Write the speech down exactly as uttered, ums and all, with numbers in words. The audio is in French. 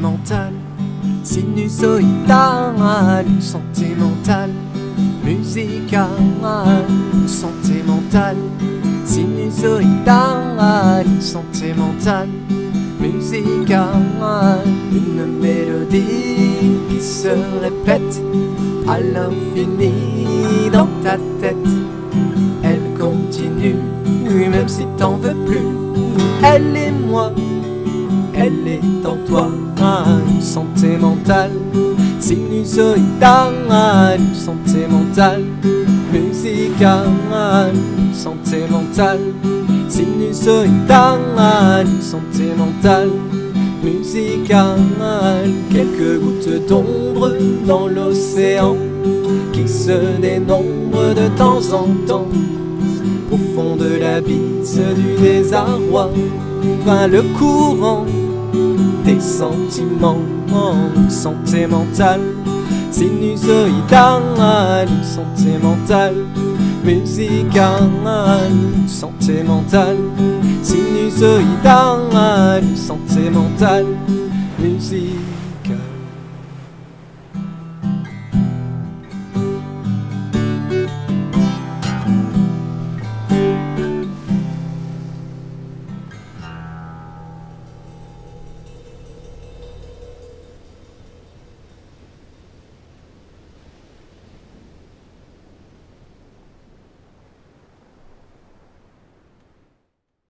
sentimentale, sinusoïdale, sentimentale, musicale, sentimentale, sinusoïdale, sentimentale, musicale, une mélodie qui se répète à l'infini dans ta tête. Elle continue, même si t'en veux plus. Elle est moi, elle est en toi, une sentimentale, sinusoïdale, une sentimentale, musicale, une sentimentale, sinusoïdale, une sentimentale, musicale, quelques gouttes d'ombre dans l'océan qui se dénombrent de temps en temps. Au fond de l'abysse du désarroi vint le courant des sentiments, sentimental, sinusoïdal, sentimental, musical, sentimental, sinusoïdal, sentimental, musical.